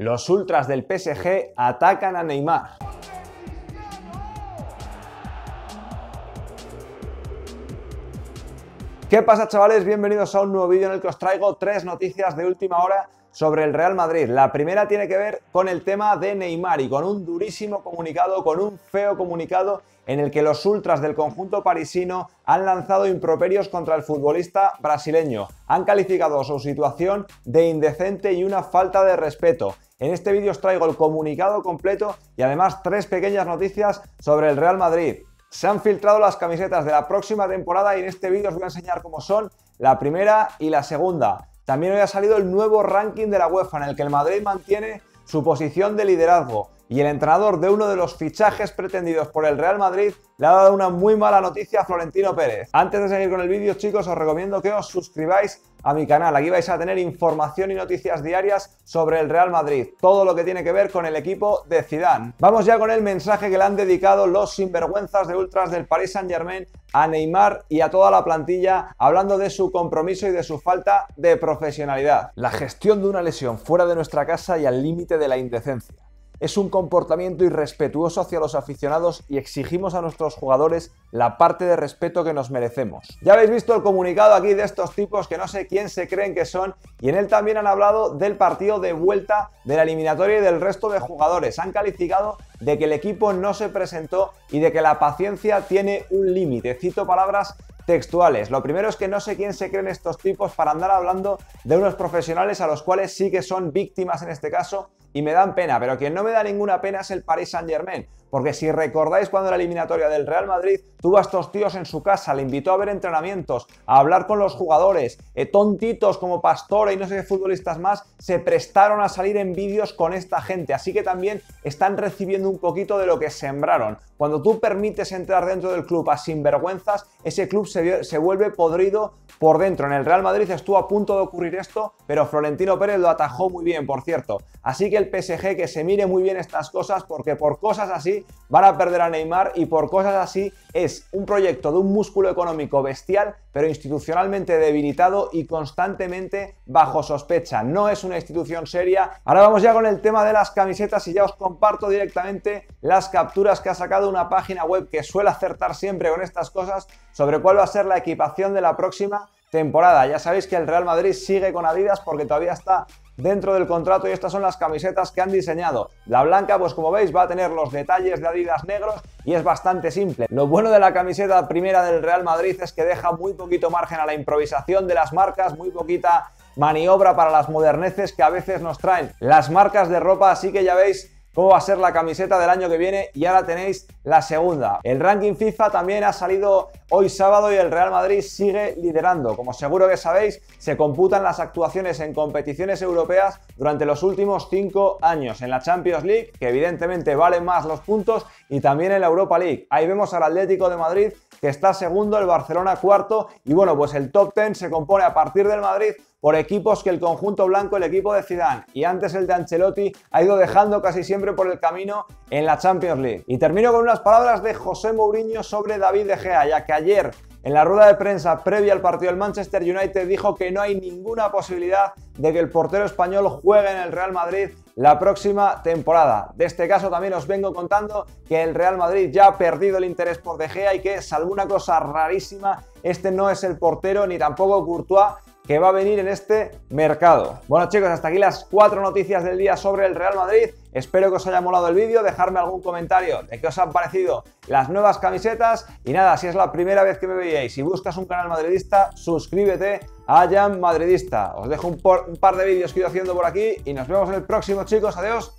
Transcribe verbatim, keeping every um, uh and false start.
Los ultras del P S G atacan a Neymar. ¿Qué pasa, chavales? Bienvenidos a un nuevo vídeo en el que os traigo tres noticias de última hora sobre el Real Madrid. La primera tiene que ver con el tema de Neymar y con un durísimo comunicado, con un feo comunicado en el que los ultras del conjunto parisino han lanzado improperios contra el futbolista brasileño. Han calificado su situación de indecente y una falta de respeto. En este vídeo os traigo el comunicado completo y además tres pequeñas noticias sobre el Real Madrid. Se han filtrado las camisetas de la próxima temporada y en este vídeo os voy a enseñar cómo son la primera y la segunda. También hoy ha salido el nuevo ranking de la UEFA en el que el Madrid mantiene su posición de liderazgo y el entrenador de uno de los fichajes pretendidos por el Real Madrid le ha dado una muy mala noticia a Florentino Pérez. Antes de seguir con el vídeo, chicos, os recomiendo que os suscribáis a mi canal. Aquí vais a tener información y noticias diarias sobre el Real Madrid, todo lo que tiene que ver con el equipo de Zidane. Vamos ya con el mensaje que le han dedicado los sinvergüenzas de ultras del Paris Saint-Germain a Neymar y a toda la plantilla, hablando de su compromiso y de su falta de profesionalidad. La gestión de una lesión fuera de nuestra casa y al límite de la indecencia. Es un comportamiento irrespetuoso hacia los aficionados y exigimos a nuestros jugadores la parte de respeto que nos merecemos. Ya habéis visto el comunicado aquí de estos tipos que no sé quién se creen que son, y en él también han hablado del partido de vuelta de la eliminatoria y del resto de jugadores. Han calificado de que el equipo no se presentó y de que la paciencia tiene un límite. Cito palabras textuales. Lo primero es que no sé quién se creen estos tipos para andar hablando de unos profesionales a los cuales sí que son víctimas en este caso y me dan pena, pero quien no me da ninguna pena es el Paris Saint-Germain, porque si recordáis cuando la eliminatoria del Real Madrid tuvo a estos tíos en su casa, le invitó a ver entrenamientos, a hablar con los jugadores, eh, tontitos como Pastore y no sé qué futbolistas más se prestaron a salir en vídeos con esta gente, así que también están recibiendo un poquito de lo que sembraron. Cuando tú permites entrar dentro del club a sinvergüenzas, ese club se se vuelve podrido por dentro. En el Real Madrid estuvo a punto de ocurrir esto, pero Florentino Pérez lo atajó muy bien, por cierto. Así que el P S G que se mire muy bien estas cosas, porque por cosas así van a perder a Neymar y por cosas así es un proyecto de un músculo económico bestial, pero institucionalmente debilitado y constantemente bajo sospecha. No es una institución seria. Ahora vamos ya con el tema de las camisetas y ya os comparto directamente las capturas que ha sacado una página web que suele acertar siempre con estas cosas sobre cuál va a ser la equipación de la próxima temporada. Ya sabéis que el Real Madrid sigue con Adidas porque todavía está dentro del contrato y estas son las camisetas que han diseñado. La blanca, pues como veis, va a tener los detalles de Adidas negros y es bastante simple. Lo bueno de la camiseta primera del Real Madrid es que deja muy poquito margen a la improvisación de las marcas, muy poquita maniobra para las moderneces que a veces nos traen las marcas de ropa, así que ya veis cómo va a ser la camiseta del año que viene y ahora tenéis la segunda. El ranking FIFA también ha salido hoy sábado y el Real Madrid sigue liderando. Como seguro que sabéis, se computan las actuaciones en competiciones europeas durante los últimos cinco años. En la Champions League, que evidentemente valen más los puntos, y también en la Europa League. Ahí vemos al Atlético de Madrid que está segundo, el Barcelona cuarto, y bueno, pues el top diez se compone a partir del Madrid por equipos que el conjunto blanco, el equipo de Zidane y antes el de Ancelotti, ha ido dejando casi siempre por el camino en la Champions League. Y termino con unas palabras de José Mourinho sobre David de Gea, ya que ayer en la rueda de prensa previa al partido del Manchester United dijo que no hay ninguna posibilidad de que el portero español juegue en el Real Madrid la próxima temporada. De este caso también os vengo contando que el Real Madrid ya ha perdido el interés por De Gea y que, salvo una cosa rarísima, este no es el portero ni tampoco Courtois que va a venir en este mercado. Bueno, chicos, hasta aquí las cuatro noticias del día sobre el Real Madrid. Espero que os haya molado el vídeo, dejarme algún comentario de qué os han parecido las nuevas camisetas y nada, si es la primera vez que me veíais y buscas un canal madridista, suscríbete a Yam Madridista. Os dejo un, por, un par de vídeos que he ido haciendo por aquí y nos vemos en el próximo, chicos. Adiós.